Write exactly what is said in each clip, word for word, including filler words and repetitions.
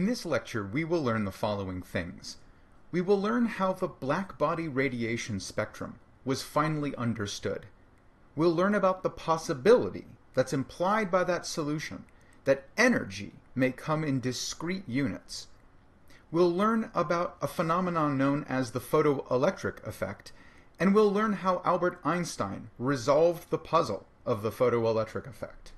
In this lecture, we will learn the following things. We will learn how the blackbody radiation spectrum was finally understood. We'll learn about the possibility that's implied by that solution, that energy may come in discrete units. We'll learn about a phenomenon known as the photoelectric effect, and we'll learn how Albert Einstein resolved the puzzle of the photoelectric effect.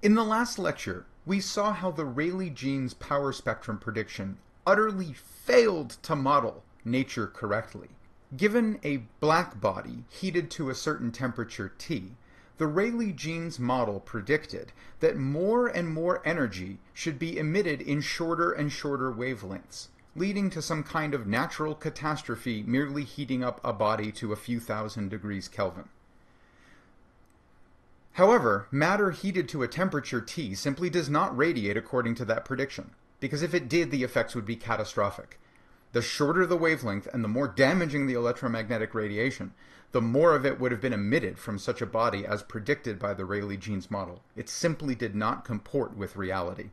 In the last lecture, we saw how the Rayleigh-Jeans power spectrum prediction utterly failed to model nature correctly. Given a black body heated to a certain temperature T, the Rayleigh-Jeans model predicted that more and more energy should be emitted in shorter and shorter wavelengths, leading to some kind of natural catastrophe merely heating up a body to a few thousand degrees Kelvin. However, matter heated to a temperature T simply does not radiate according to that prediction, because if it did, the effects would be catastrophic. The shorter the wavelength and the more damaging the electromagnetic radiation, the more of it would have been emitted from such a body as predicted by the Rayleigh-Jeans model. It simply did not comport with reality.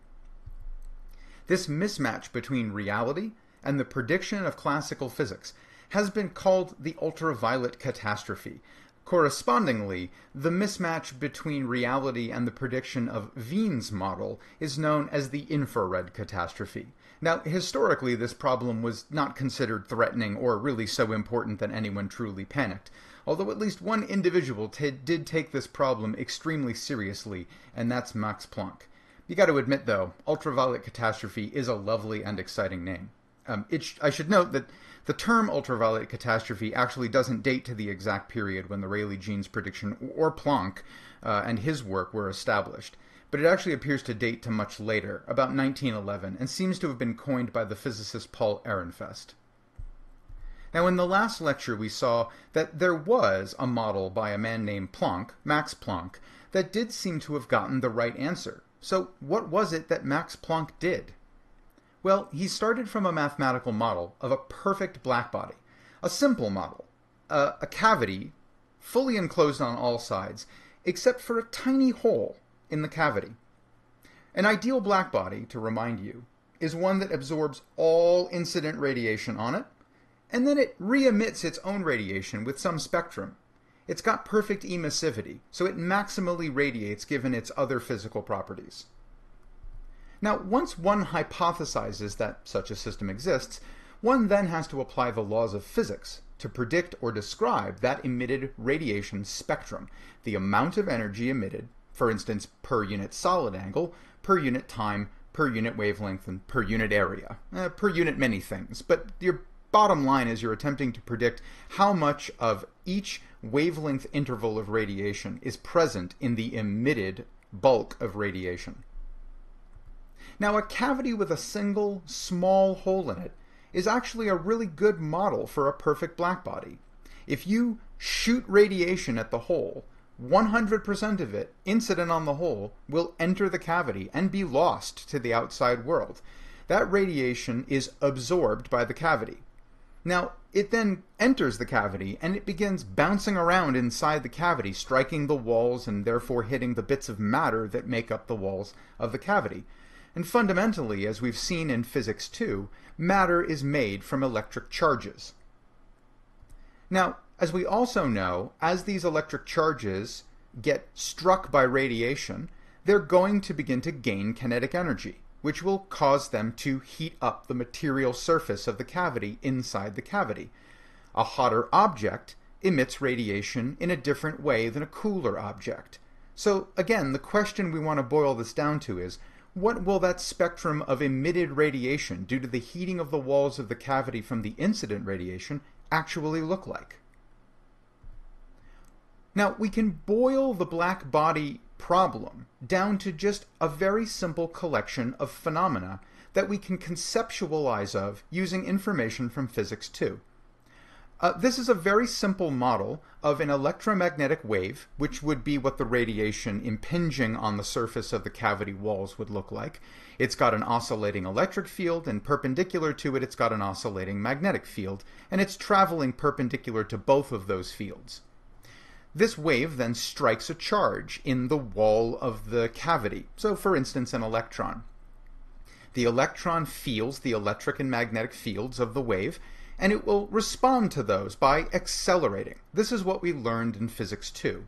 This mismatch between reality and the prediction of classical physics has been called the ultraviolet catastrophe. Correspondingly, the mismatch between reality and the prediction of Wien's model is known as the infrared catastrophe. Now, historically, this problem was not considered threatening or really so important that anyone truly panicked, although at least one individual did take this problem extremely seriously, and that's Max Planck. You got to admit, though, ultraviolet catastrophe is a lovely and exciting name. Um, it sh I should note that the term ultraviolet catastrophe actually doesn't date to the exact period when the Rayleigh-Jeans prediction or Planck uh, and his work were established, but it actually appears to date to much later, about nineteen eleven, and seems to have been coined by the physicist Paul Ehrenfest. Now, in the last lecture we saw that there was a model by a man named Planck, Max Planck, that did seem to have gotten the right answer. So what was it that Max Planck did? Well, he started from a mathematical model of a perfect blackbody, a simple model, uh, a cavity fully enclosed on all sides, except for a tiny hole in the cavity. An ideal blackbody, to remind you, is one that absorbs all incident radiation on it, and then it re-emits its own radiation with some spectrum. It's got perfect emissivity, so it maximally radiates given its other physical properties. Now, once one hypothesizes that such a system exists, one then has to apply the laws of physics to predict or describe that emitted radiation spectrum, the amount of energy emitted, for instance, per unit solid angle, per unit time, per unit wavelength, and per unit area. Eh, per unit many things, but your bottom line is you're attempting to predict how much of each wavelength interval of radiation is present in the emitted bulk of radiation. Now, a cavity with a single, small hole in it is actually a really good model for a perfect blackbody. If you shoot radiation at the hole, one hundred percent of it, incident on the hole, will enter the cavity and be lost to the outside world. That radiation is absorbed by the cavity. Now, it then enters the cavity, and it begins bouncing around inside the cavity, striking the walls and therefore hitting the bits of matter that make up the walls of the cavity. And fundamentally, as we've seen in physics too, matter is made from electric charges. Now, as we also know, as these electric charges get struck by radiation, they're going to begin to gain kinetic energy, which will cause them to heat up the material surface of the cavity inside the cavity. A hotter object emits radiation in a different way than a cooler object. So again, the question we want to boil this down to is, what will that spectrum of emitted radiation due to the heating of the walls of the cavity from the incident radiation actually look like? Now, we can boil the black body problem down to just a very simple collection of phenomena that we can conceptualize of using information from physics too. Uh, this is a very simple model of an electromagnetic wave, which would be what the radiation impinging on the surface of the cavity walls would look like. It's got an oscillating electric field, and perpendicular to it, it's got an oscillating magnetic field, and it's traveling perpendicular to both of those fields. This wave then strikes a charge in the wall of the cavity, so for instance an electron. The electron feels the electric and magnetic fields of the wave, and it will respond to those by accelerating. This is what we learned in physics two.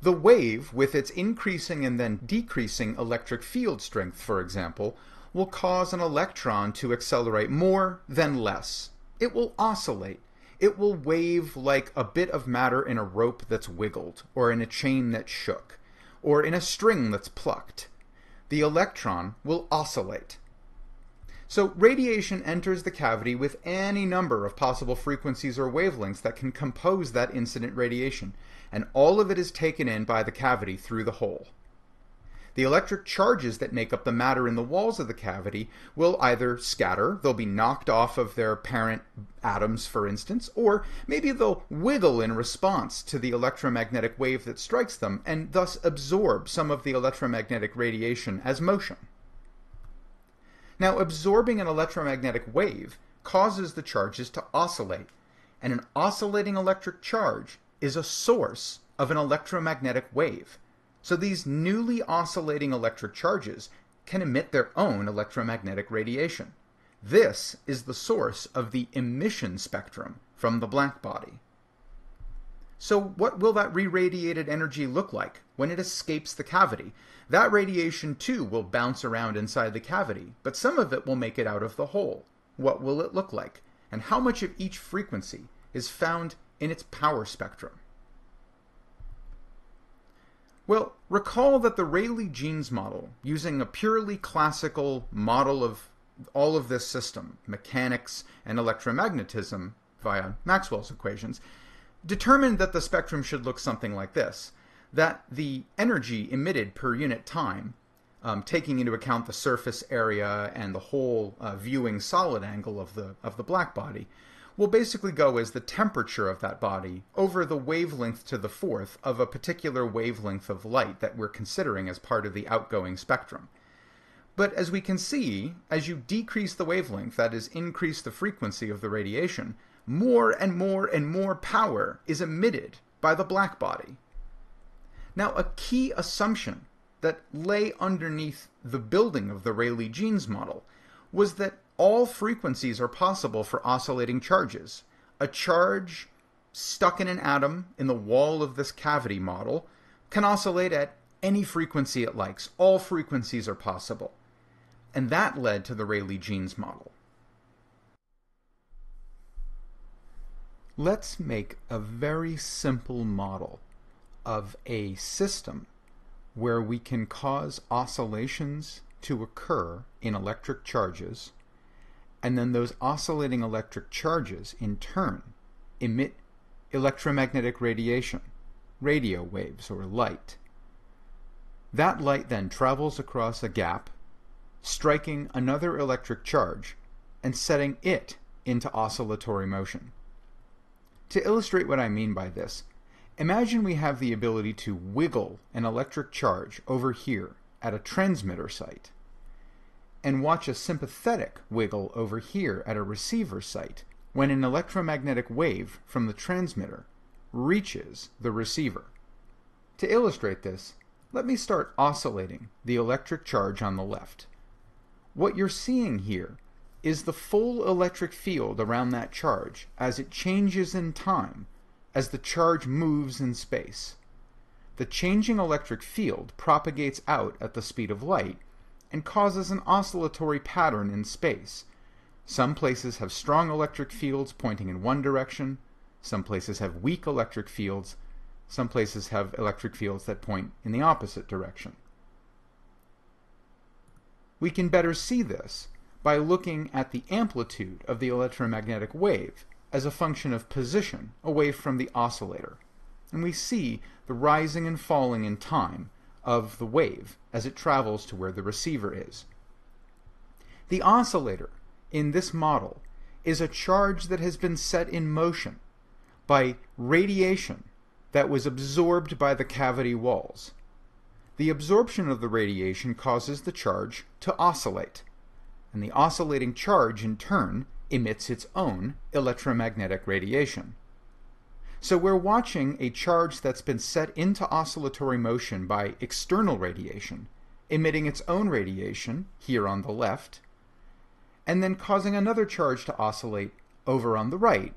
The wave, with its increasing and then decreasing electric field strength, for example, will cause an electron to accelerate more than less. It will oscillate. It will wave like a bit of matter in a rope that's wiggled, or in a chain that shook, or in a string that's plucked. The electron will oscillate. So radiation enters the cavity with any number of possible frequencies or wavelengths that can compose that incident radiation, and all of it is taken in by the cavity through the hole. The electric charges that make up the matter in the walls of the cavity will either scatter, they'll be knocked off of their parent atoms, for instance, or maybe they'll wiggle in response to the electromagnetic wave that strikes them and thus absorb some of the electromagnetic radiation as motion. Now, absorbing an electromagnetic wave causes the charges to oscillate, and an oscillating electric charge is a source of an electromagnetic wave. So these newly oscillating electric charges can emit their own electromagnetic radiation. This is the source of the emission spectrum from the black body. So what will that re-radiated energy look like when it escapes the cavity? That radiation too will bounce around inside the cavity, but some of it will make it out of the hole. What will it look like? And how much of each frequency is found in its power spectrum? Well, recall that the Rayleigh-Jeans model, using a purely classical model of all of this system, mechanics and electromagnetism via Maxwell's equations, determined that the spectrum should look something like this, that the energy emitted per unit time, um, taking into account the surface area and the whole uh, viewing solid angle of the, of the black body, will basically go as the temperature of that body over the wavelength to the fourth of a particular wavelength of light that we're considering as part of the outgoing spectrum. But as we can see, as you decrease the wavelength, that is, increase the frequency of the radiation, more and more and more power is emitted by the black body. Now, a key assumption that lay underneath the building of the Rayleigh-Jeans model was that all frequencies are possible for oscillating charges. A charge stuck in an atom in the wall of this cavity model can oscillate at any frequency it likes. All frequencies are possible. And that led to the Rayleigh-Jeans model. Let's make a very simple model of a system where we can cause oscillations to occur in electric charges, and then those oscillating electric charges, in turn, emit electromagnetic radiation, radio waves or light. That light then travels across a gap, striking another electric charge and setting it into oscillatory motion. To illustrate what I mean by this, imagine we have the ability to wiggle an electric charge over here at a transmitter site, and watch a sympathetic wiggle over here at a receiver site when an electromagnetic wave from the transmitter reaches the receiver. To illustrate this, let me start oscillating the electric charge on the left. What you're seeing here is the full electric field around that charge as it changes in time, as the charge moves in space. The changing electric field propagates out at the speed of light and causes an oscillatory pattern in space. Some places have strong electric fields pointing in one direction, some places have weak electric fields, some places have electric fields that point in the opposite direction. We can better see this by looking at the amplitude of the electromagnetic wave as a function of position away from the oscillator, and we see the rising and falling in time of the wave as it travels to where the receiver is. The oscillator in this model is a charge that has been set in motion by radiation that was absorbed by the cavity walls. The absorption of the radiation causes the charge to oscillate, and the oscillating charge in turn emits its own electromagnetic radiation. So we're watching a charge that's been set into oscillatory motion by external radiation, emitting its own radiation, here on the left, and then causing another charge to oscillate over on the right.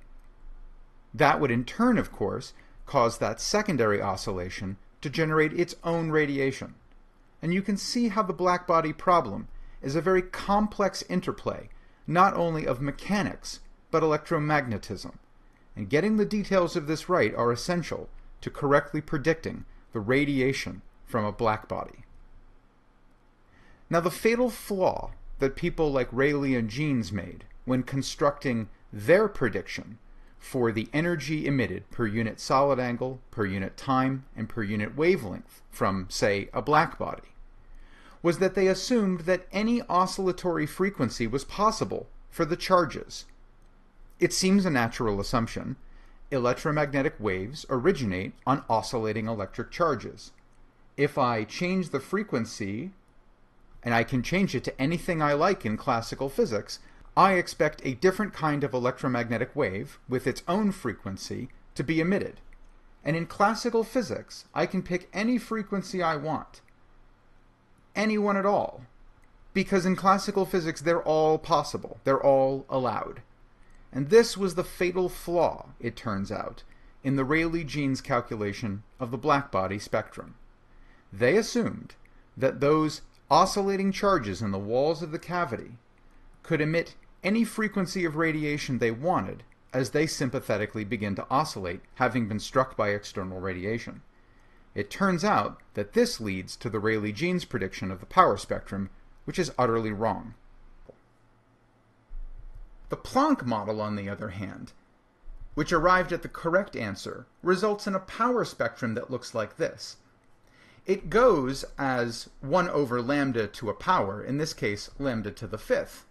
That would in turn, of course, cause that secondary oscillation to generate its own radiation. And you can see how the blackbody problem is a very complex interplay, not only of mechanics, but electromagnetism. And getting the details of this right are essential to correctly predicting the radiation from a blackbody. Now, the fatal flaw that people like Rayleigh-Jeans made when constructing their prediction for the energy emitted per unit solid angle, per unit time, and per unit wavelength from, say, a blackbody, was that they assumed that any oscillatory frequency was possible for the charges. It seems a natural assumption. Electromagnetic waves originate on oscillating electric charges. If I change the frequency, and I can change it to anything I like in classical physics, I expect a different kind of electromagnetic wave with its own frequency to be emitted. And in classical physics, I can pick any frequency I want. Any one at all. Because in classical physics, they're all possible. They're all allowed. And this was the fatal flaw, it turns out, in the Rayleigh-Jeans calculation of the blackbody spectrum. They assumed that those oscillating charges in the walls of the cavity could emit any frequency of radiation they wanted as they sympathetically begin to oscillate, having been struck by external radiation. It turns out that this leads to the Rayleigh-Jeans prediction of the power spectrum, which is utterly wrong. The Planck model, on the other hand, which arrived at the correct answer, results in a power spectrum that looks like this. It goes as one over lambda to a power, in this case lambda to the fifth.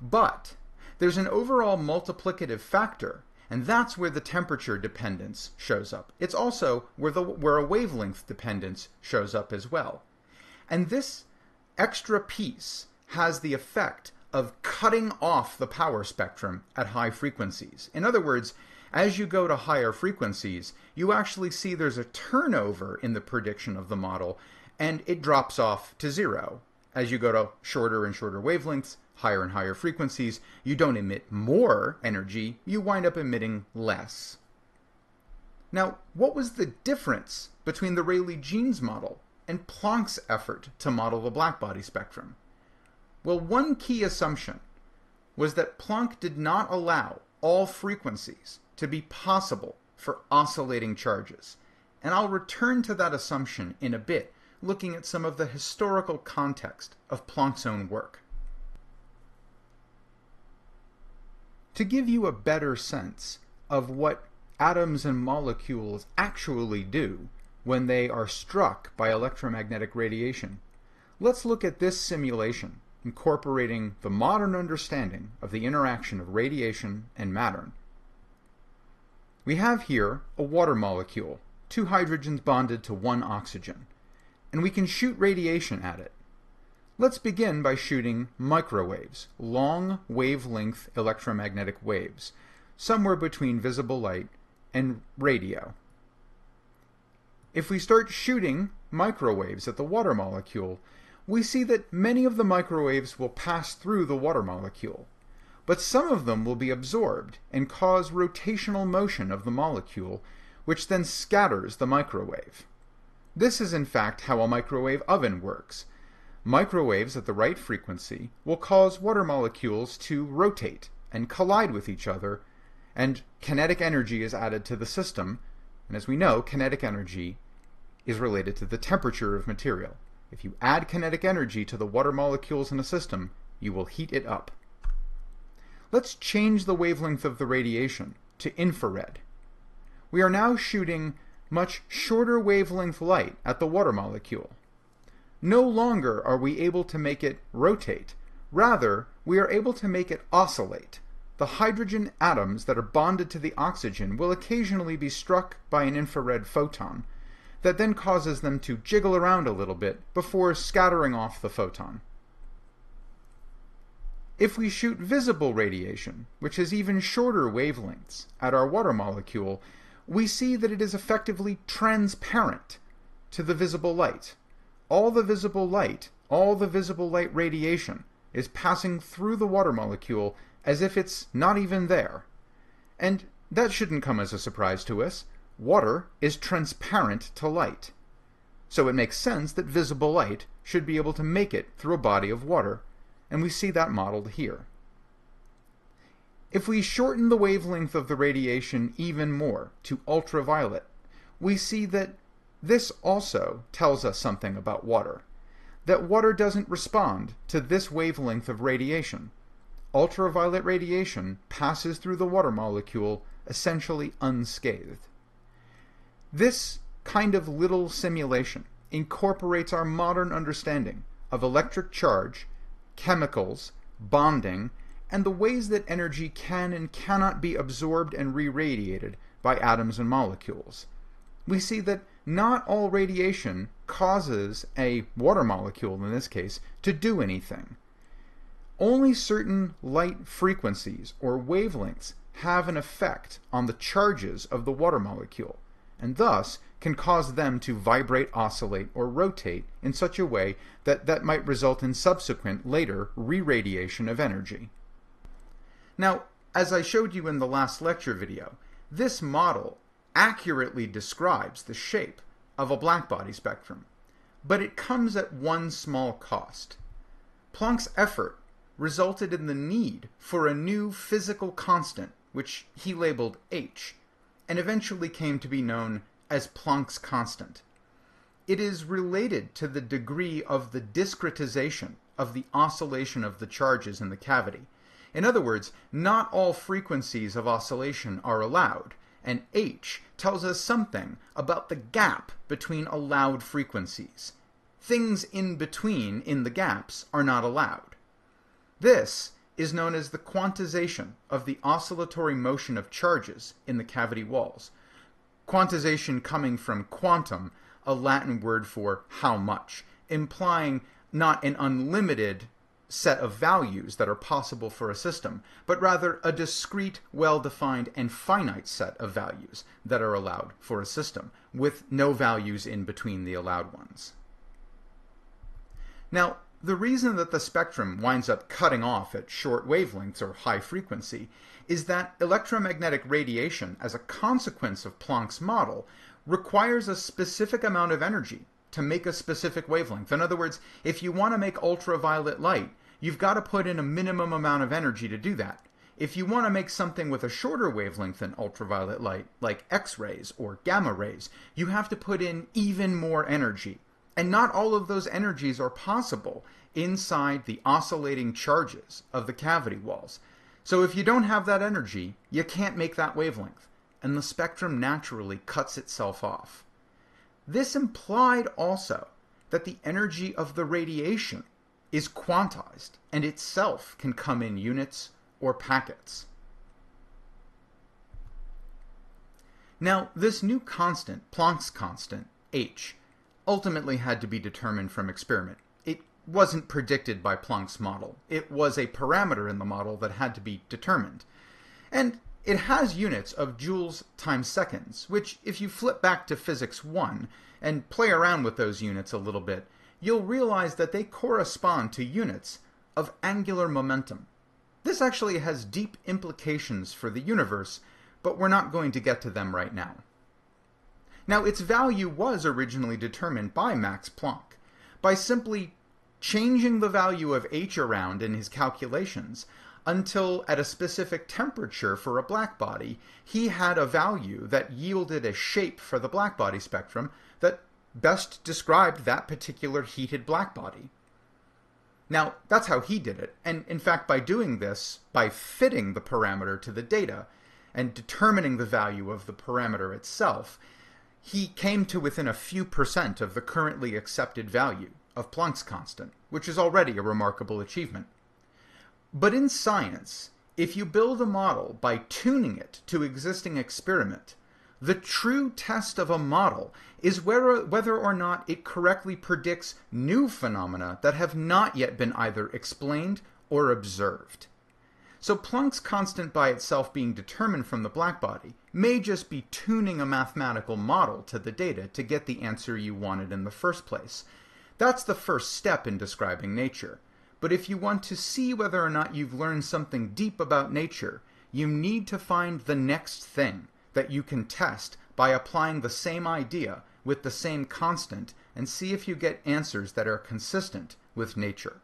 But there's an overall multiplicative factor, and that's where the temperature dependence shows up. It's also where, the, where a wavelength dependence shows up as well. And this extra piece has the effect of cutting off the power spectrum at high frequencies. In other words, as you go to higher frequencies, you actually see there's a turnover in the prediction of the model, and it drops off to zero. As you go to shorter and shorter wavelengths, higher and higher frequencies, you don't emit more energy, you wind up emitting less. Now, what was the difference between the Rayleigh-Jeans model and Planck's effort to model the blackbody spectrum? Well, one key assumption was that Planck did not allow all frequencies to be possible for oscillating charges. And I'll return to that assumption in a bit, looking at some of the historical context of Planck's own work. To give you a better sense of what atoms and molecules actually do when they are struck by electromagnetic radiation, let's look at this simulation, incorporating the modern understanding of the interaction of radiation and matter. We have here a water molecule, two hydrogens bonded to one oxygen, and we can shoot radiation at it. Let's begin by shooting microwaves, long wavelength electromagnetic waves, somewhere between visible light and radio. If we start shooting microwaves at the water molecule, we see that many of the microwaves will pass through the water molecule, but some of them will be absorbed and cause rotational motion of the molecule, which then scatters the microwave. This is in fact how a microwave oven works. Microwaves at the right frequency will cause water molecules to rotate and collide with each other, and kinetic energy is added to the system, and as we know, kinetic energy is related to the temperature of material. If you add kinetic energy to the water molecules in a system, you will heat it up. Let's change the wavelength of the radiation to infrared. We are now shooting much shorter wavelength light at the water molecule. No longer are we able to make it rotate. Rather, we are able to make it oscillate. The hydrogen atoms that are bonded to the oxygen will occasionally be struck by an infrared photon that then causes them to jiggle around a little bit before scattering off the photon. If we shoot visible radiation, which has even shorter wavelengths, at our water molecule, we see that it is effectively transparent to the visible light. All the visible light, all the visible light radiation is passing through the water molecule as if it's not even there. And that shouldn't come as a surprise to us. Water is transparent to light. So it makes sense that visible light should be able to make it through a body of water, and we see that modeled here. If we shorten the wavelength of the radiation even more to ultraviolet, we see that this also tells us something about water, that water doesn't respond to this wavelength of radiation. Ultraviolet radiation passes through the water molecule essentially unscathed. This kind of little simulation incorporates our modern understanding of electric charge, chemicals, bonding, and the ways that energy can and cannot be absorbed and re-radiated by atoms and molecules. We see that not all radiation causes a water molecule, in this case, to do anything. Only certain light frequencies or wavelengths have an effect on the charges of the water molecule, and thus can cause them to vibrate, oscillate, or rotate in such a way that that might result in subsequent, later, re-radiation of energy. Now, as I showed you in the last lecture video, this model accurately describes the shape of a blackbody spectrum, but it comes at one small cost. Planck's effort resulted in the need for a new physical constant, which he labeled H, and eventually came to be known as Planck's constant. It is related to the degree of the discretization of the oscillation of the charges in the cavity. In other words, not all frequencies of oscillation are allowed, and H tells us something about the gap between allowed frequencies. Things in between in the gaps are not allowed. This is known as the quantization of the oscillatory motion of charges in the cavity walls. Quantization coming from quantum, a Latin word for how much, implying not an unlimited set of values that are possible for a system, but rather a discrete, well-defined, and finite set of values that are allowed for a system, with no values in between the allowed ones. Now, the reason that the spectrum winds up cutting off at short wavelengths or high frequency is that electromagnetic radiation, as a consequence of Planck's model, requires a specific amount of energy to make a specific wavelength. In other words, if you want to make ultraviolet light, you've got to put in a minimum amount of energy to do that. If you want to make something with a shorter wavelength than ultraviolet light, like X-rays or gamma rays, you have to put in even more energy. And not all of those energies are possible inside the oscillating charges of the cavity walls. So if you don't have that energy, you can't make that wavelength, and the spectrum naturally cuts itself off. This implied also that the energy of the radiation is quantized and itself can come in units or packets. Now, this new constant, Planck's constant, H, ultimately had to be determined from experiment. It wasn't predicted by Planck's model. It was a parameter in the model that had to be determined. And it has units of joules times seconds, which if you flip back to physics one and play around with those units a little bit, you'll realize that they correspond to units of angular momentum. This actually has deep implications for the universe, but we're not going to get to them right now. Now, its value was originally determined by Max Planck. By simply changing the value of H around in his calculations until at a specific temperature for a blackbody, he had a value that yielded a shape for the blackbody spectrum that best described that particular heated blackbody. Now, that's how he did it, and in fact by doing this, by fitting the parameter to the data and determining the value of the parameter itself, he came to within a few percent of the currently accepted value of Planck's constant, which is already a remarkable achievement. But in science, if you build a model by tuning it to existing experiment, the true test of a model is whether, whether or not it correctly predicts new phenomena that have not yet been either explained or observed. So Planck's constant by itself being determined from the blackbody may just be tuning a mathematical model to the data to get the answer you wanted in the first place. That's the first step in describing nature. But if you want to see whether or not you've learned something deep about nature, you need to find the next thing that you can test by applying the same idea with the same constant and see if you get answers that are consistent with nature.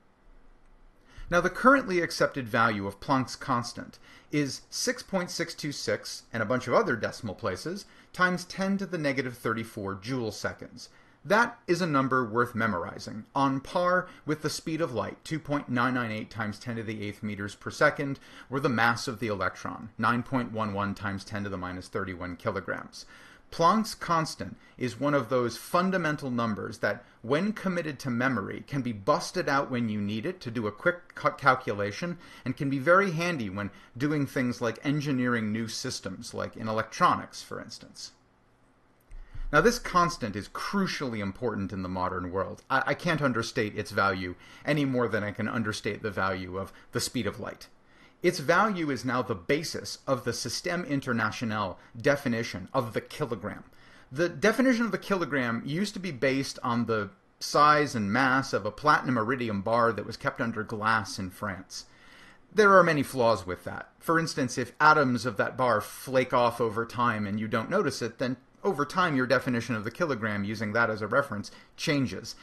Now, the currently accepted value of Planck's constant is six point six two six and a bunch of other decimal places times ten to the negative thirty-four joule seconds. That is a number worth memorizing, on par with the speed of light, two point nine nine eight times ten to the eighth meters per second, or the mass of the electron, nine point one one times ten to the minus thirty-one kilograms. Planck's constant is one of those fundamental numbers that, when committed to memory, can be busted out when you need it to do a quick calculation, and can be very handy when doing things like engineering new systems, like in electronics, for instance. Now, this constant is crucially important in the modern world. I, I can't understate its value any more than I can understate the value of the speed of light. Its value is now the basis of the Système International definition of the kilogram. The definition of the kilogram used to be based on the size and mass of a platinum iridium bar that was kept under glass in France. There are many flaws with that. For instance, if atoms of that bar flake off over time and you don't notice it, then over time, your definition of the kilogram, using that as a reference, changes.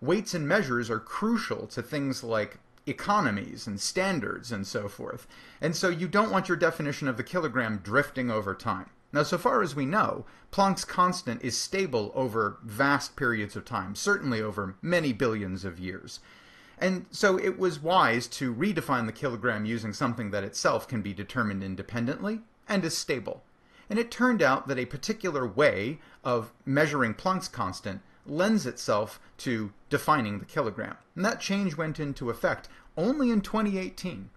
Weights and measures are crucial to things like economies and standards and so forth. And so you don't want your definition of the kilogram drifting over time. Now, so far as we know, Planck's constant is stable over vast periods of time, certainly over many billions of years. And so it was wise to redefine the kilogram using something that itself can be determined independently and is stable. And it turned out that a particular way of measuring Planck's constant lends itself to defining the kilogram. And that change went into effect only in twenty eighteen.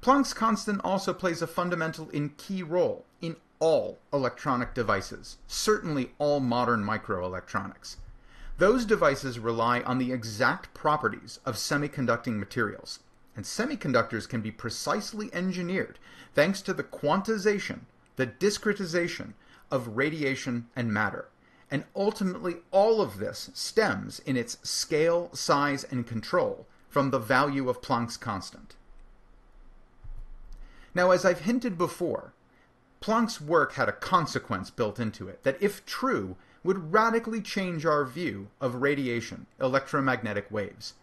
Planck's constant also plays a fundamental and key role in all electronic devices, certainly all modern microelectronics. Those devices rely on the exact properties of semiconducting materials. And semiconductors can be precisely engineered thanks to the quantization, the discretization of radiation and matter. And ultimately, all of this stems in its scale, size, and control from the value of Planck's constant. Now, as I've hinted before, Planck's work had a consequence built into it that, if true, would radically change our view of radiation, electromagnetic waves.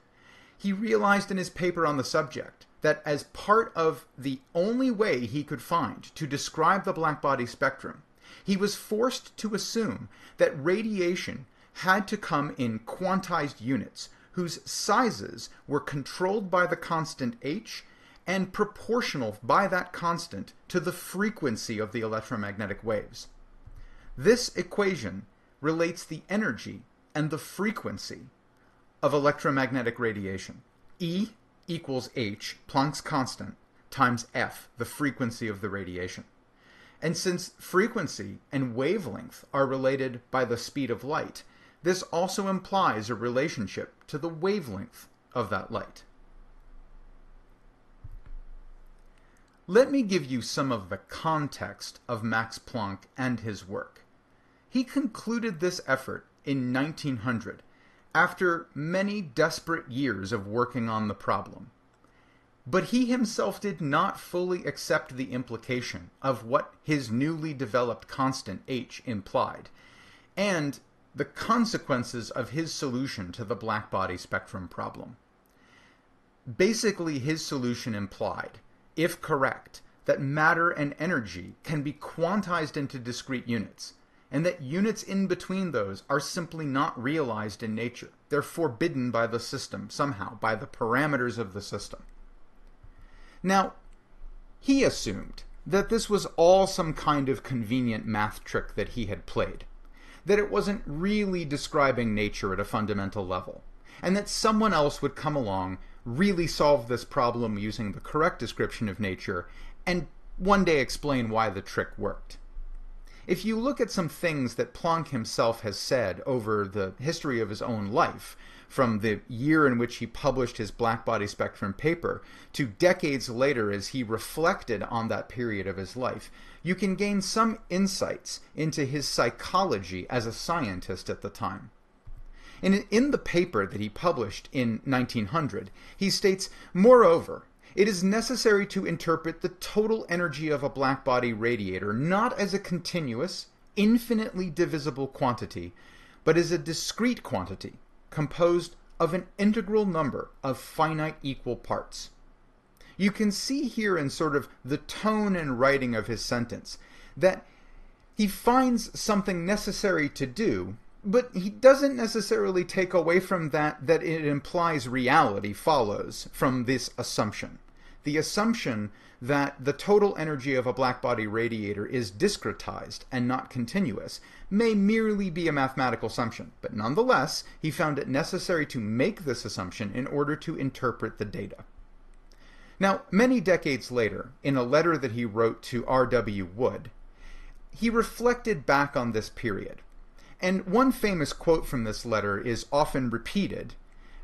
He realized in his paper on the subject that as part of the only way he could find to describe the blackbody spectrum, he was forced to assume that radiation had to come in quantized units whose sizes were controlled by the constant H and proportional by that constant to the frequency of the electromagnetic waves. This equation relates the energy and the frequency of electromagnetic radiation. E equals H, Planck's constant, times F, the frequency of the radiation. And since frequency and wavelength are related by the speed of light, this also implies a relationship to the wavelength of that light. Let me give you some of the context of Max Planck and his work. He concluded this effort in nineteen hundred, after many desperate years of working on the problem. But he himself did not fully accept the implication of what his newly developed constant H implied, and the consequences of his solution to the blackbody spectrum problem. Basically, his solution implied, if correct, that matter and energy can be quantized into discrete units, and that units in between those are simply not realized in nature. They're forbidden by the system somehow, by the parameters of the system. Now, he assumed that this was all some kind of convenient math trick that he had played, that it wasn't really describing nature at a fundamental level, and that someone else would come along, really solve this problem using the correct description of nature, and one day explain why the trick worked. if you look at some things that Planck himself has said over the history of his own life, from the year in which he published his blackbody spectrum paper to decades later as he reflected on that period of his life, you can gain some insights into his psychology as a scientist at the time. In, in the paper that he published in nineteen hundred, he states, "Moreover, it is necessary to interpret the total energy of a blackbody radiator not as a continuous, infinitely divisible quantity, but as a discrete quantity composed of an integral number of finite equal parts." You can see here in sort of the tone and writing of his sentence that he finds something necessary to do, but he doesn't necessarily take away from that that it implies reality follows from this assumption. The assumption that the total energy of a blackbody radiator is discretized and not continuous may merely be a mathematical assumption, but nonetheless, he found it necessary to make this assumption in order to interpret the data. Now, many decades later, in a letter that he wrote to R W Wood, he reflected back on this period. And one famous quote from this letter is often repeated,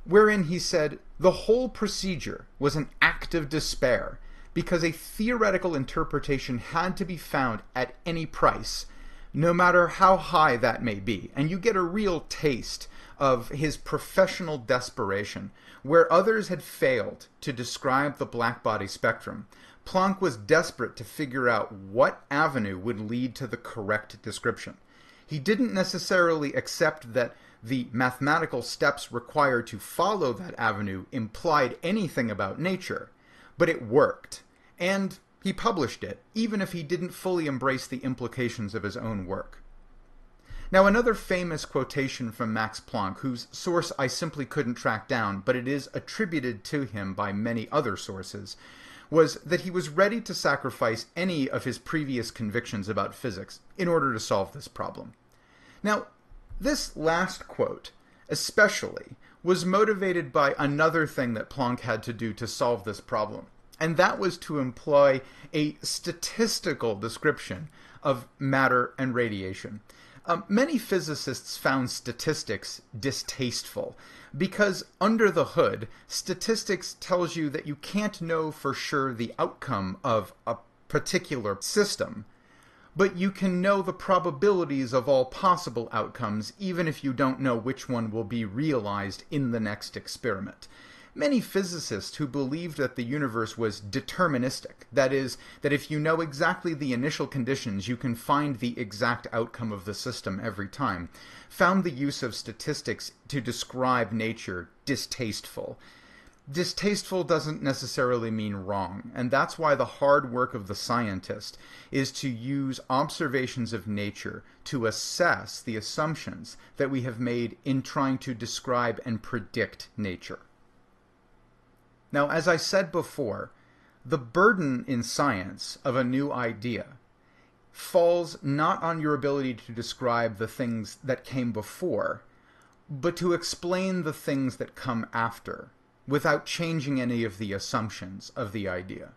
wherein he said, "The whole procedure was an act of despair, because a theoretical interpretation had to be found at any price, no matter how high that may be." And you get a real taste of his professional desperation. Where others had failed to describe the blackbody spectrum, Planck was desperate to figure out what avenue would lead to the correct description. He didn't necessarily accept that the mathematical steps required to follow that avenue implied anything about nature, but it worked, and he published it, even if he didn't fully embrace the implications of his own work. Now, another famous quotation from Max Planck, whose source I simply couldn't track down, but it is attributed to him by many other sources, was that he was ready to sacrifice any of his previous convictions about physics in order to solve this problem. Now, this last quote, especially, was motivated by another thing that Planck had to do to solve this problem, and that was to employ a statistical description of matter and radiation. Um, many physicists found statistics distasteful, because under the hood, statistics tells you that you can't know for sure the outcome of a particular system, but you can know the probabilities of all possible outcomes, even if you don't know which one will be realized in the next experiment. Many physicists who believed that the universe was deterministic, that is, that if you know exactly the initial conditions, you can find the exact outcome of the system every time, found the use of statistics to describe nature distasteful. Distasteful doesn't necessarily mean wrong, and that's why the hard work of the scientist is to use observations of nature to assess the assumptions that we have made in trying to describe and predict nature. Now, as I said before, the burden in science of a new idea falls not on your ability to describe the things that came before, but to explain the things that come after, without changing any of the assumptions of the idea.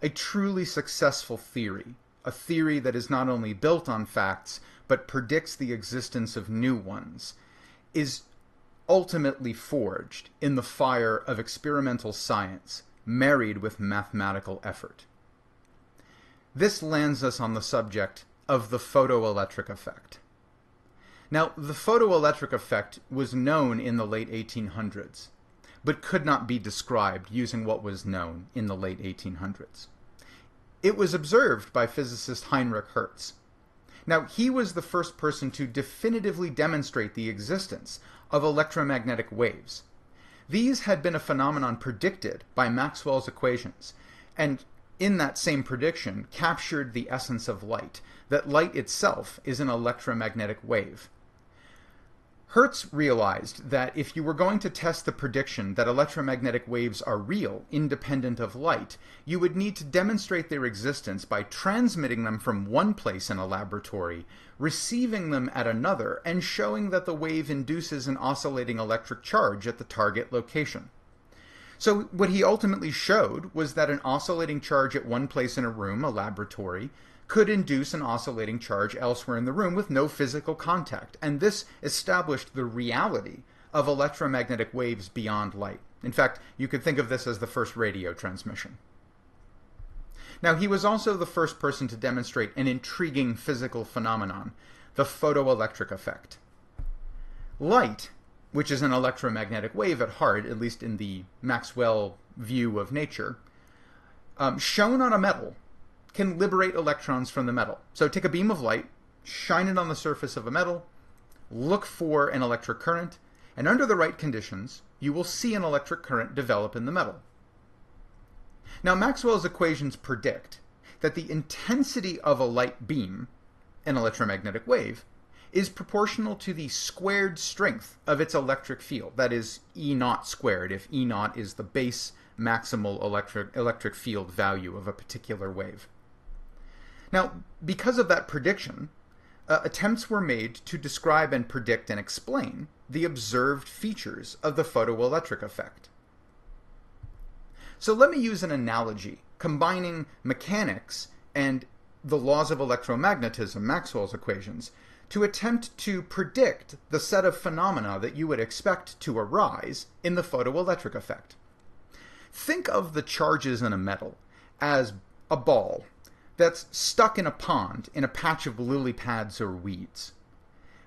A truly successful theory, a theory that is not only built on facts, but predicts the existence of new ones, is ultimately forged in the fire of experimental science, married with mathematical effort. This lands us on the subject of the photoelectric effect. Now, the photoelectric effect was known in the late eighteen hundreds, but could not be described using what was known in the late eighteen hundreds. It was observed by physicist Heinrich Hertz. Now, he was the first person to definitively demonstrate the existence of electromagnetic waves. These had been a phenomenon predicted by Maxwell's equations, and in that same prediction captured the essence of light, that light itself is an electromagnetic wave. Hertz realized that if you were going to test the prediction that electromagnetic waves are real, independent of light, you would need to demonstrate their existence by transmitting them from one place in a laboratory, receiving them at another, and showing that the wave induces an oscillating electric charge at the target location. So what he ultimately showed was that an oscillating charge at one place in a room, a laboratory, could induce an oscillating charge elsewhere in the room with no physical contact, and this established the reality of electromagnetic waves beyond light. In fact, you could think of this as the first radio transmission. Now, he was also the first person to demonstrate an intriguing physical phenomenon, the photoelectric effect. Light, which is an electromagnetic wave at heart, at least in the Maxwell view of nature, um, shown on a metal can liberate electrons from the metal. So take a beam of light, shine it on the surface of a metal, look for an electric current, and under the right conditions, you will see an electric current develop in the metal. Now, Maxwell's equations predict that the intensity of a light beam, an electromagnetic wave, is proportional to the squared strength of its electric field. That is E naught squared, if E naught is the base maximal electric, electric field value of a particular wave. Now, because of that prediction, uh, attempts were made to describe and predict and explain the observed features of the photoelectric effect. So let me use an analogy combining mechanics and the laws of electromagnetism, Maxwell's equations, to attempt to predict the set of phenomena that you would expect to arise in the photoelectric effect. Think of the charges in a metal as a ball that's stuck in a pond in a patch of lily pads or weeds.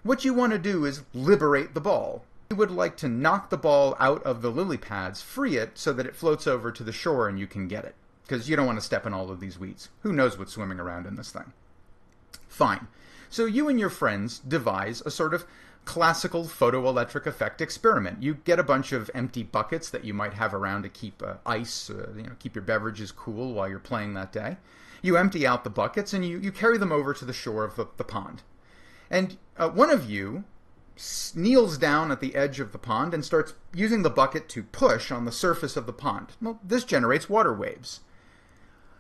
What you want to do is liberate the ball. You would like to knock the ball out of the lily pads, free it so that it floats over to the shore and you can get it, because you don't want to step in all of these weeds. Who knows what's swimming around in this thing? Fine. So you and your friends devise a sort of classical photoelectric effect experiment. You get a bunch of empty buckets that you might have around to keep uh, ice, uh, you know, keep your beverages cool while you're playing that day. You empty out the buckets and you, you carry them over to the shore of the, the pond. And uh, one of you kneels down at the edge of the pond and starts using the bucket to push on the surface of the pond. Well, this generates water waves.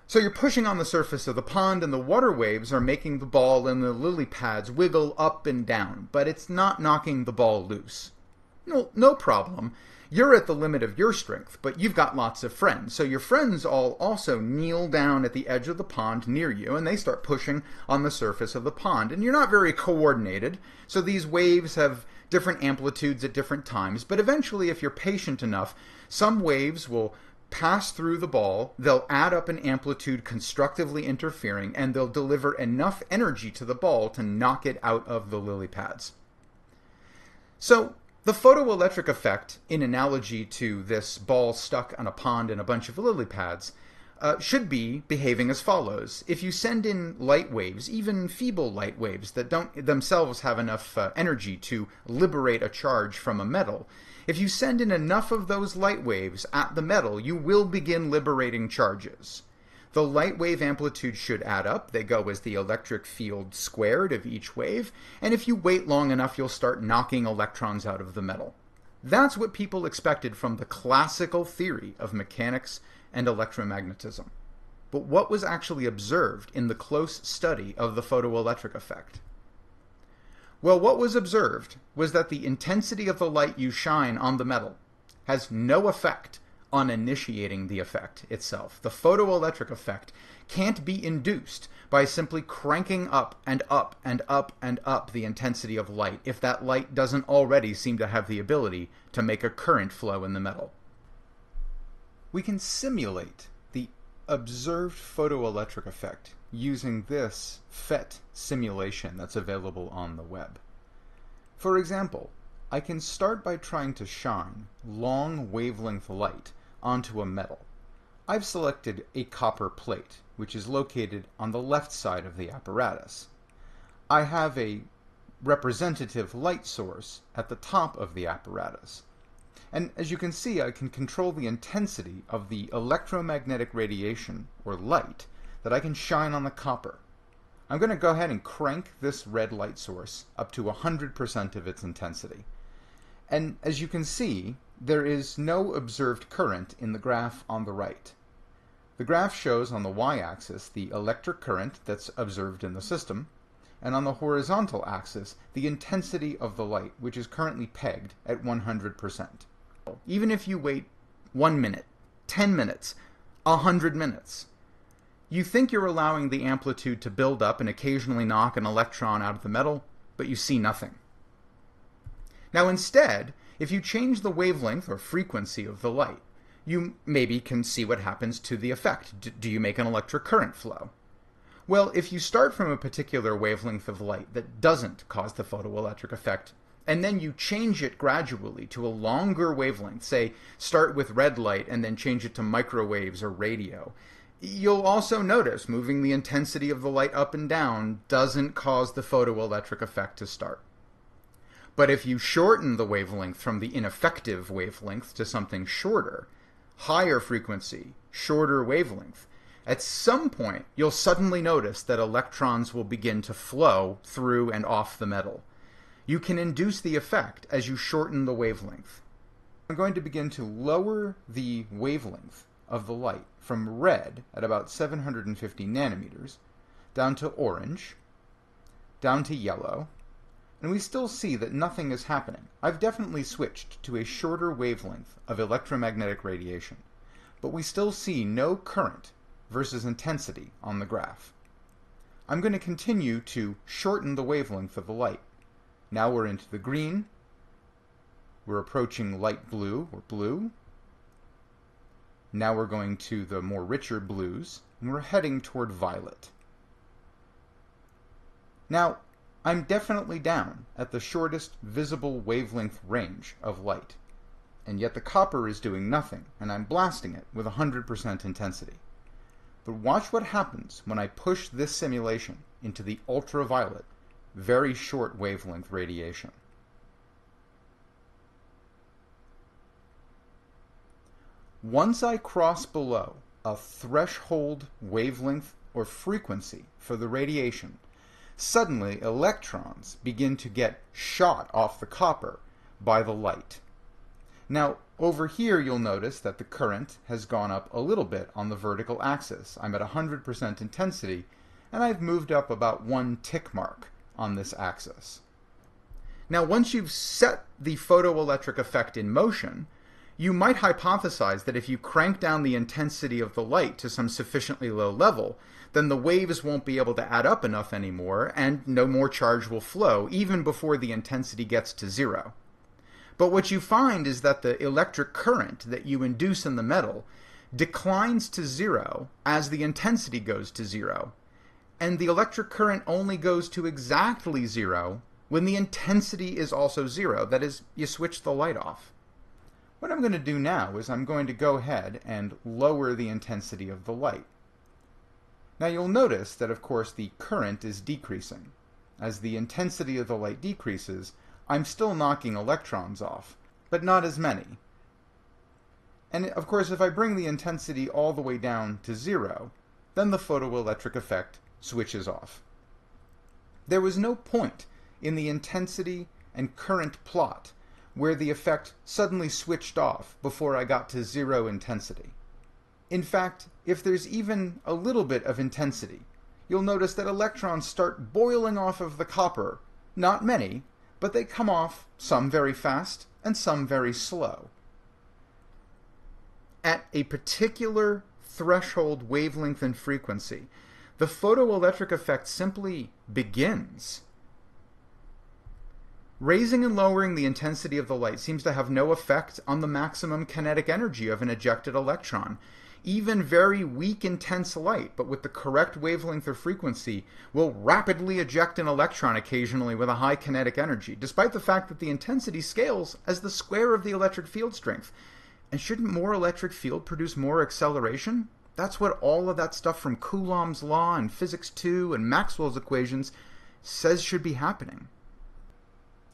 So you're pushing on the surface of the pond and the water waves are making the ball and the lily pads wiggle up and down, but it's not knocking the ball loose. No, no problem. You're at the limit of your strength, but you've got lots of friends. So your friends all also kneel down at the edge of the pond near you, and they start pushing on the surface of the pond. And you're not very coordinated, so these waves have different amplitudes at different times. But eventually, if you're patient enough, some waves will pass through the ball, they'll add up an amplitude constructively interfering, and they'll deliver enough energy to the ball to knock it out of the lily pads. So the photoelectric effect, in analogy to this ball stuck on a pond and a bunch of lily pads, uh, should be behaving as follows. If you send in light waves, even feeble light waves that don't themselves have enough uh, energy to liberate a charge from a metal, if you send in enough of those light waves at the metal, you will begin liberating charges. The light wave amplitudes should add up. They go as the electric field squared of each wave. And if you wait long enough, you'll start knocking electrons out of the metal. That's what people expected from the classical theory of mechanics and electromagnetism. But what was actually observed in the close study of the photoelectric effect? Well, what was observed was that the intensity of the light you shine on the metal has no effect on initiating the effect itself. The photoelectric effect can't be induced by simply cranking up and up and up and up the intensity of light if that light doesn't already seem to have the ability to make a current flow in the metal. We can simulate the observed photoelectric effect using this F E T simulation that's available on the web. For example, I can start by trying to shine long wavelength light onto a metal. I've selected a copper plate, which is located on the left side of the apparatus. I have a representative light source at the top of the apparatus. And as you can see, I can control the intensity of the electromagnetic radiation, or light, that I can shine on the copper. I'm going to go ahead and crank this red light source up to one hundred percent of its intensity. And as you can see, there is no observed current in the graph on the right. The graph shows on the y-axis the electric current that's observed in the system, and on the horizontal axis the intensity of the light, which is currently pegged at one hundred percent. Even if you wait one minute, ten minutes, one hundred minutes, You think you're allowing the amplitude to build up and occasionally knock an electron out of the metal, but you see nothing. Now instead, if you change the wavelength or frequency of the light, you maybe can see what happens to the effect. Do you make an electric current flow? Well, if you start from a particular wavelength of light that doesn't cause the photoelectric effect, and then you change it gradually to a longer wavelength, say start with red light and then change it to microwaves or radio, you'll also notice moving the intensity of the light up and down doesn't cause the photoelectric effect to start. But if you shorten the wavelength from the ineffective wavelength to something shorter, higher frequency, shorter wavelength, at some point you'll suddenly notice that electrons will begin to flow through and off the metal. You can induce the effect as you shorten the wavelength. I'm going to begin to lower the wavelength of the light from red at about seven hundred fifty nanometers, down to orange, down to yellow, and we still see that nothing is happening. I've definitely switched to a shorter wavelength of electromagnetic radiation, but we still see no current versus intensity on the graph. I'm going to continue to shorten the wavelength of the light. Now we're into the green, we're approaching light blue or blue, now we're going to the more richer blues, and we're heading toward violet. Now, I'm definitely down at the shortest visible wavelength range of light, and yet the copper is doing nothing, and I'm blasting it with one hundred percent intensity. But watch what happens when I push this simulation into the ultraviolet, very short wavelength radiation. Once I cross below a threshold wavelength or frequency for the radiation, suddenly electrons begin to get shot off the copper by the light. Now over here you'll notice that the current has gone up a little bit on the vertical axis. I'm at one hundred percent intensity and I've moved up about one tick mark on this axis. Now once you've set the photoelectric effect in motion, you might hypothesize that if you crank down the intensity of the light to some sufficiently low level, then the waves won't be able to add up enough anymore and no more charge will flow even before the intensity gets to zero. But what you find is that the electric current that you induce in the metal declines to zero as the intensity goes to zero, and the electric current only goes to exactly zero when the intensity is also zero. That is, you switch the light off. What I'm going to do now is I'm going to go ahead and lower the intensity of the light. Now you'll notice that of course the current is decreasing. As the intensity of the light decreases, I'm still knocking electrons off, but not as many. And of course if I bring the intensity all the way down to zero, then the photoelectric effect switches off. There was no point in the intensity and current plot where the effect suddenly switched off before I got to zero intensity. In fact, if there's even a little bit of intensity, you'll notice that electrons start boiling off of the copper. Not many, but they come off, some very fast and some very slow. At a particular threshold wavelength and frequency, the photoelectric effect simply begins. Raising and lowering the intensity of the light seems to have no effect on the maximum kinetic energy of an ejected electron. Even very weak, intense light, but with the correct wavelength or frequency, will rapidly eject an electron occasionally with a high kinetic energy, despite the fact that the intensity scales as the square of the electric field strength. And shouldn't more electric field produce more acceleration? That's what all of that stuff from Coulomb's law and physics two and Maxwell's equations says should be happening.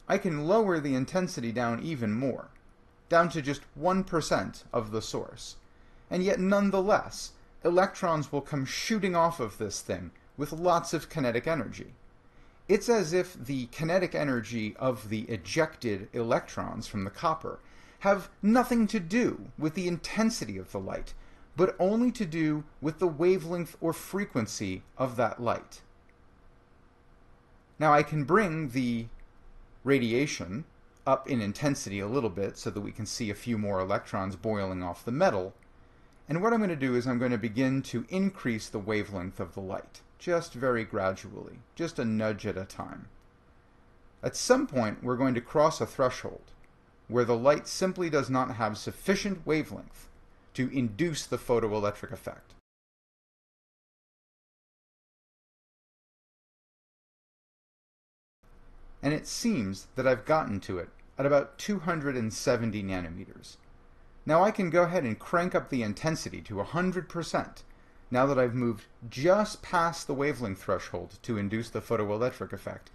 I can lower the intensity down even more, down to just one percent of the source. And yet nonetheless, electrons will come shooting off of this thing with lots of kinetic energy. It's as if the kinetic energy of the ejected electrons from the copper have nothing to do with the intensity of the light, but only to do with the wavelength or frequency of that light. Now I can bring the radiation up in intensity a little bit so that we can see a few more electrons boiling off the metal, And what I'm going to do is I'm going to begin to increase the wavelength of the light, just very gradually, just a nudge at a time. At some point, we're going to cross a threshold where the light simply does not have sufficient wavelength to induce the photoelectric effect. And it seems that I've gotten to it at about two hundred seventy nanometers. Now I can go ahead and crank up the intensity to one hundred percent now that I've moved just past the wavelength threshold to induce the photoelectric effect.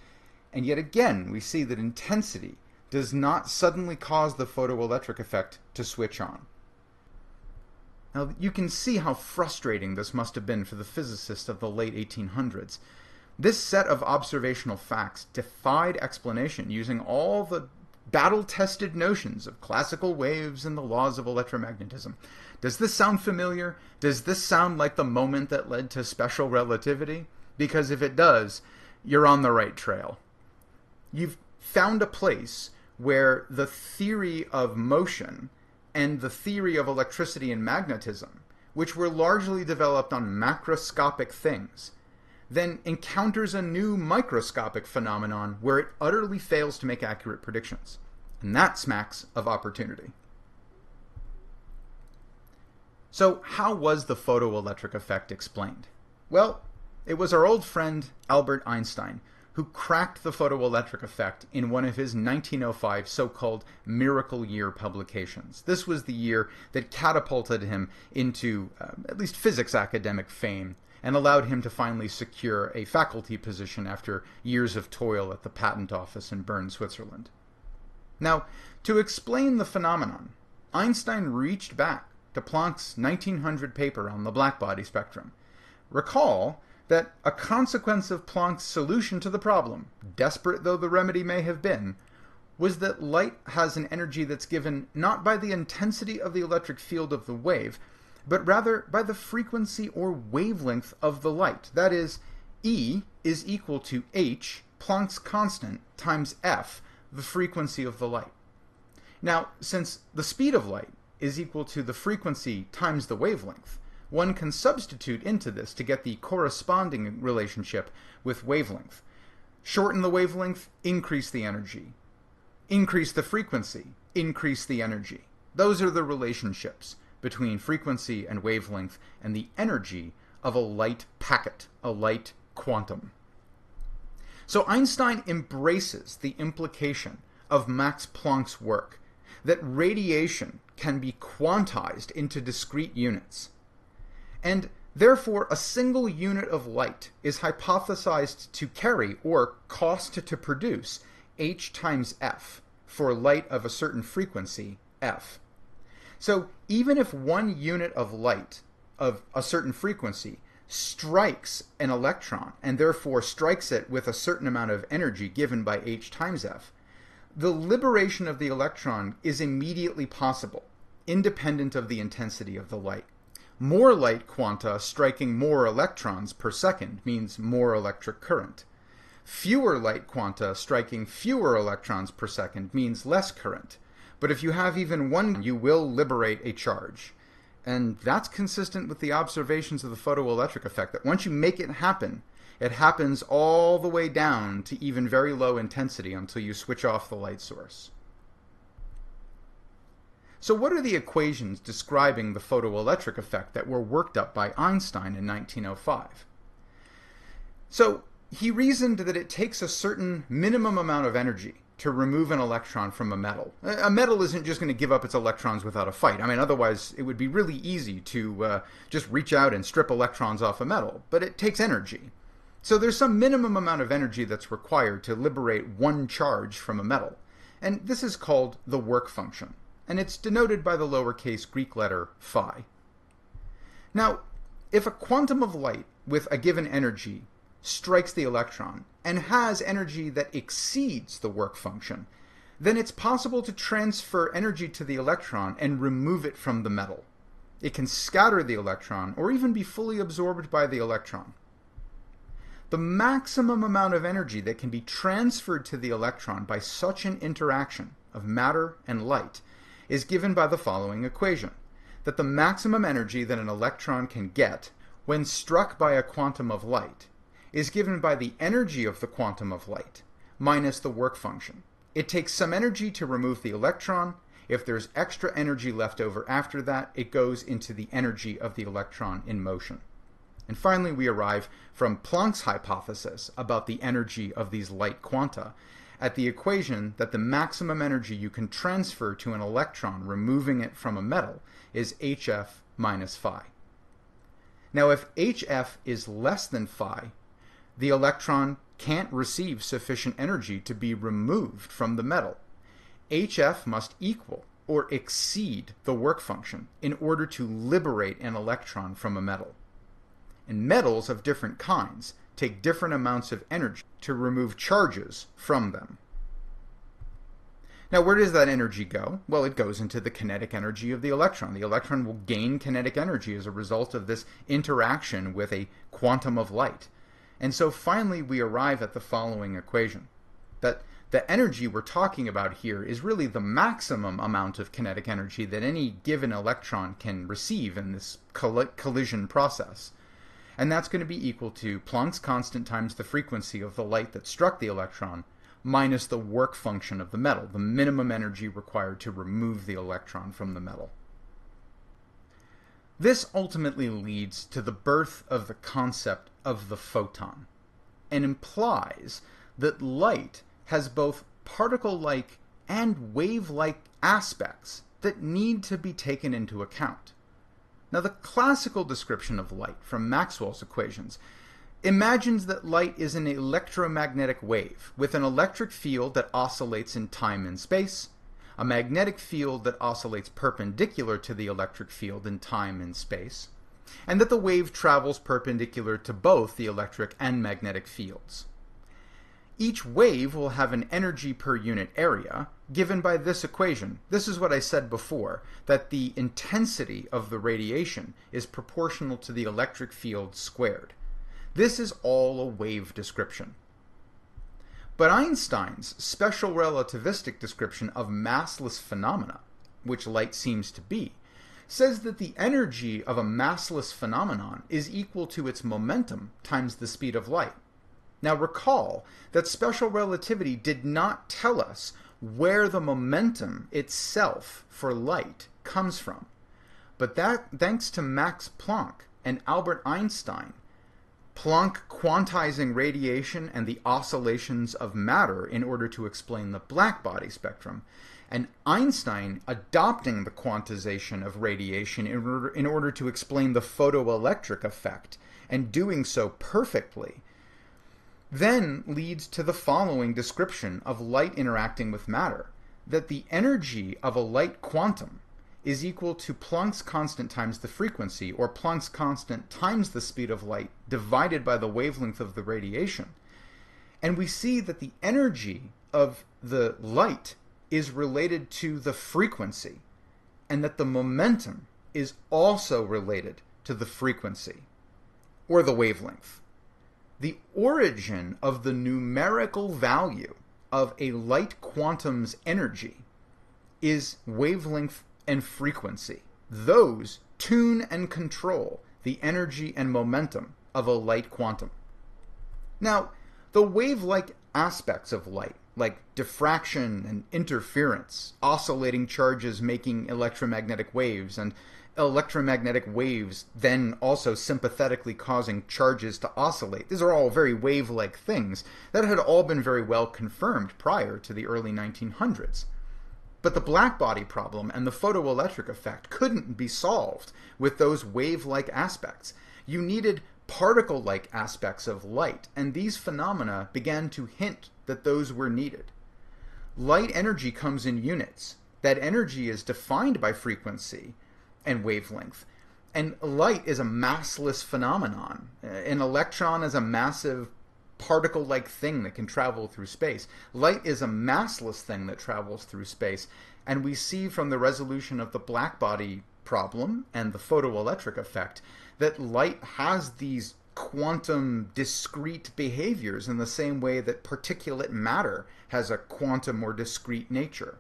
And yet again, we see that intensity does not suddenly cause the photoelectric effect to switch on. Now you can see how frustrating this must have been for the physicists of the late eighteen hundreds. This set of observational facts defied explanation using all the battle-tested notions of classical waves and the laws of electromagnetism. Does this sound familiar? Does this sound like the moment that led to special relativity? Because if it does, you're on the right trail. You've found a place where the theory of motion and the theory of electricity and magnetism, which were largely developed on macroscopic things, then encounters a new microscopic phenomenon where it utterly fails to make accurate predictions. And that smacks of opportunity. So how was the photoelectric effect explained? Well, it was our old friend Albert Einstein who cracked the photoelectric effect in one of his nineteen oh five so-called miracle year publications. This was the year that catapulted him into uh, at least physics academic fame and allowed him to finally secure a faculty position after years of toil at the patent office in Bern, Switzerland. Now, to explain the phenomenon, Einstein reached back to Planck's nineteen hundred paper on the blackbody spectrum. Recall that a consequence of Planck's solution to the problem, desperate though the remedy may have been, was that light has an energy that's given not by the intensity of the electric field of the wave, but rather by the frequency or wavelength of the light. That is, E is equal to H, Planck's constant, times F, the frequency of the light. Now, since the speed of light is equal to the frequency times the wavelength, one can substitute into this to get the corresponding relationship with wavelength. Shorten the wavelength, increase the energy. Increase the frequency, increase the energy. Those are the relationships between frequency and wavelength and the energy of a light packet, a light quantum. So Einstein embraces the implication of Max Planck's work that radiation can be quantized into discrete units. And therefore, a single unit of light is hypothesized to carry or cost to produce H times F for light of a certain frequency, F. So even if one unit of light of a certain frequency strikes an electron and therefore strikes it with a certain amount of energy given by H times F, the liberation of the electron is immediately possible, independent of the intensity of the light. More light quanta striking more electrons per second means more electric current. Fewer light quanta striking fewer electrons per second means less current. But if you have even one, you will liberate a charge. And that's consistent with the observations of the photoelectric effect, that once you make it happen, it happens all the way down to even very low intensity until you switch off the light source. So what are the equations describing the photoelectric effect that were worked up by Einstein in nineteen oh five? So he reasoned that it takes a certain minimum amount of energy to remove an electron from a metal. A metal isn't just going to give up its electrons without a fight. I mean, otherwise it would be really easy to uh, just reach out and strip electrons off a metal, but it takes energy. So there's some minimum amount of energy that's required to liberate one charge from a metal. And this is called the work function. And it's denoted by the lowercase Greek letter phi. Now, if a quantum of light with a given energy strikes the electron and has energy that exceeds the work function, then it's possible to transfer energy to the electron and remove it from the metal. It can scatter the electron or even be fully absorbed by the electron. The maximum amount of energy that can be transferred to the electron by such an interaction of matter and light is given by the following equation. that the maximum energy that an electron can get when struck by a quantum of light is given by the energy of the quantum of light minus the work function. It takes some energy to remove the electron. If there's extra energy left over after that, it goes into the energy of the electron in motion. And finally, we arrive from Planck's hypothesis about the energy of these light quanta at the equation that the maximum energy you can transfer to an electron removing it from a metal is hf minus phi. Now, if hf is less than phi, the electron can't receive sufficient energy to be removed from the metal. hf must equal or exceed the work function in order to liberate an electron from a metal. And metals of different kinds take different amounts of energy to remove charges from them. Now, where does that energy go? Well, it goes into the kinetic energy of the electron. The electron will gain kinetic energy as a result of this interaction with a quantum of light. And so finally, we arrive at the following equation, that the energy we're talking about here is really the maximum amount of kinetic energy that any given electron can receive in this coll- collision process. And that's going to be equal to Planck's constant times the frequency of the light that struck the electron minus the work function of the metal, the minimum energy required to remove the electron from the metal. This ultimately leads to the birth of the concept of the photon, and implies that light has both particle-like and wave-like aspects that need to be taken into account. Now, the classical description of light from Maxwell's equations imagines that light is an electromagnetic wave with an electric field that oscillates in time and space, a magnetic field that oscillates perpendicular to the electric field in time and space, and that the wave travels perpendicular to both the electric and magnetic fields. Each wave will have an energy per unit area given by this equation. This is what I said before, that the intensity of the radiation is proportional to the electric field squared. This is all a wave description. But Einstein's special relativistic description of massless phenomena, which light seems to be, says that the energy of a massless phenomenon is equal to its momentum times the speed of light. Now, recall that special relativity did not tell us where the momentum itself for light comes from. But that, thanks to Max Planck and Albert Einstein, Planck quantizing radiation and the oscillations of matter in order to explain the blackbody spectrum, and Einstein adopting the quantization of radiation in order, in order to explain the photoelectric effect, and doing so perfectly, then leads to the following description of light interacting with matter, that the energy of a light quantum is equal to Planck's constant times the frequency, or Planck's constant times the speed of light divided by the wavelength of the radiation. And we see that the energy of the light is related to the frequency, and that the momentum is also related to the frequency, or the wavelength. The origin of the numerical value of a light quantum's energy is wavelength and frequency. Those tune and control the energy and momentum of a light quantum. Now, the wave-like aspects of light, like diffraction and interference, oscillating charges making electromagnetic waves, and electromagnetic waves then also sympathetically causing charges to oscillate. These are all very wave-like things that had all been very well confirmed prior to the early nineteen hundreds. But the blackbody problem and the photoelectric effect couldn't be solved with those wave-like aspects. You needed particle-like aspects of light, and these phenomena began to hint that those were needed. Light energy comes in units. That energy is defined by frequency and wavelength. And light is a massless phenomenon. An electron is a massive particle-like thing that can travel through space. Light is a massless thing that travels through space. And we see from the resolution of the blackbody problem and the photoelectric effect that light has these quantum discrete behaviors in the same way that particulate matter has a quantum or discrete nature.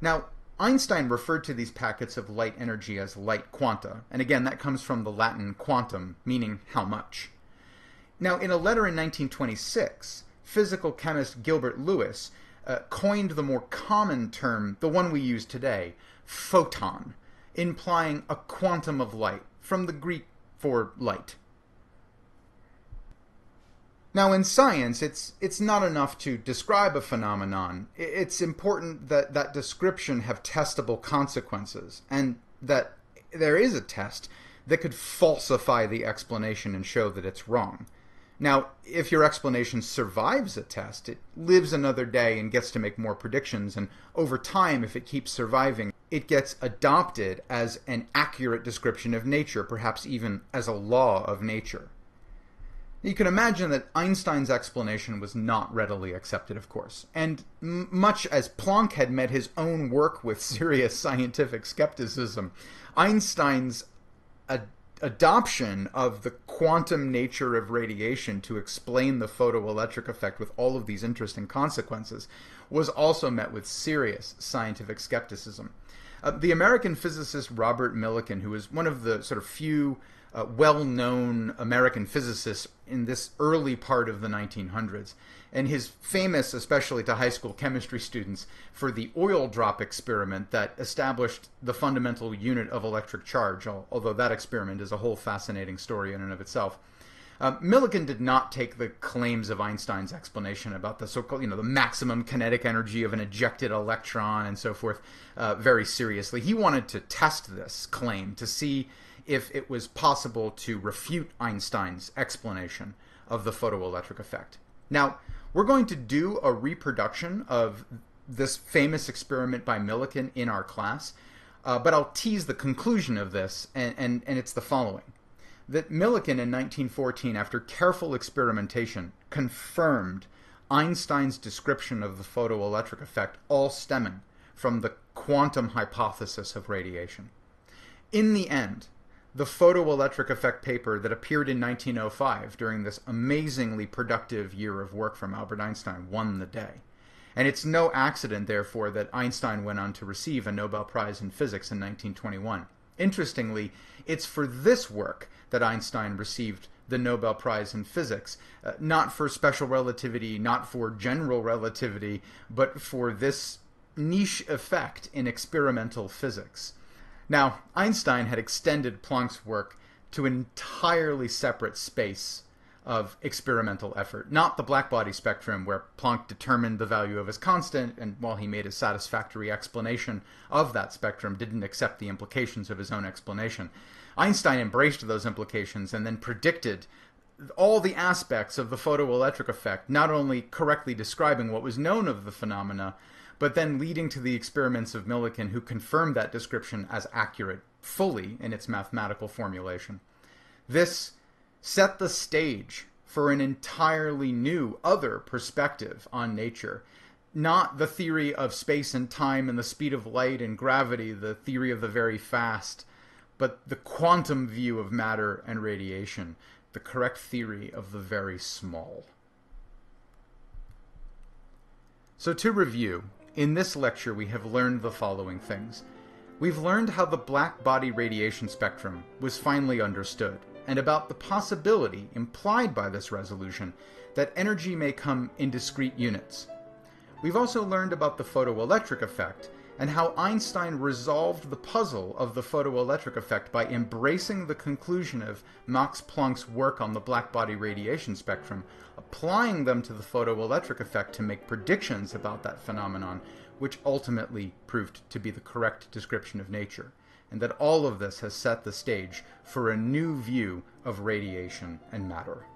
Now, Einstein referred to these packets of light energy as light quanta, and again that comes from the Latin quantum, meaning how much. Now, in a letter in nineteen twenty-six, physical chemist Gilbert Lewis uh, coined the more common term, the one we use today, photon, implying a quantum of light, from the Greek for light. Now, in science, it's, it's not enough to describe a phenomenon. It's important that that description have testable consequences, and that there is a test that could falsify the explanation and show that it's wrong. Now, if your explanation survives a test, it lives another day and gets to make more predictions, and over time, if it keeps surviving, it gets adopted as an accurate description of nature, perhaps even as a law of nature. You can imagine that Einstein's explanation was not readily accepted, of course, and m much as Planck had met his own work with serious scientific skepticism, Einstein's ad adoption of the quantum nature of radiation to explain the photoelectric effect with all of these interesting consequences was also met with serious scientific skepticism. Uh, the American physicist Robert Millikan, who is one of the sort of few Uh, well-known American physicist in this early part of the nineteen hundreds, and his famous, especially to high school chemistry students, for the oil drop experiment that established the fundamental unit of electric charge, although that experiment is a whole fascinating story in and of itself. Uh, Millikan did not take the claims of Einstein's explanation about the so-called, you know, the maximum kinetic energy of an ejected electron and so forth uh, very seriously. He wanted to test this claim to see if it was possible to refute Einstein's explanation of the photoelectric effect. Now, we're going to do a reproduction of this famous experiment by Millikan in our class, uh, but I'll tease the conclusion of this, and, and, and it's the following. That Millikan in nineteen fourteen, after careful experimentation, confirmed Einstein's description of the photoelectric effect, all stemming from the quantum hypothesis of radiation. In the end, the photoelectric effect paper that appeared in nineteen oh five during this amazingly productive year of work from Albert Einstein won the day. And it's no accident, therefore, that Einstein went on to receive a Nobel Prize in Physics in nineteen twenty-one. Interestingly, it's for this work that Einstein received the Nobel Prize in Physics, uh, not for special relativity, not for general relativity, but for this niche effect in experimental physics. Now, Einstein had extended Planck's work to an entirely separate space of experimental effort, not the blackbody spectrum where Planck determined the value of his constant and, while he made a satisfactory explanation of that spectrum, didn't accept the implications of his own explanation. Einstein embraced those implications and then predicted all the aspects of the photoelectric effect, not only correctly describing what was known of the phenomena, but then leading to the experiments of Millikan, who confirmed that description as accurate fully in its mathematical formulation. This set the stage for an entirely new other perspective on nature, not the theory of space and time and the speed of light and gravity, the theory of the very fast, but the quantum view of matter and radiation, the correct theory of the very small. So to review, in this lecture, we have learned the following things. We've learned how the black body radiation spectrum was finally understood, and about the possibility implied by this resolution that energy may come in discrete units. We've also learned about the photoelectric effect, and how Einstein resolved the puzzle of the photoelectric effect by embracing the conclusion of Max Planck's work on the black body radiation spectrum, applying them to the photoelectric effect to make predictions about that phenomenon, which ultimately proved to be the correct description of nature, and that all of this has set the stage for a new view of radiation and matter.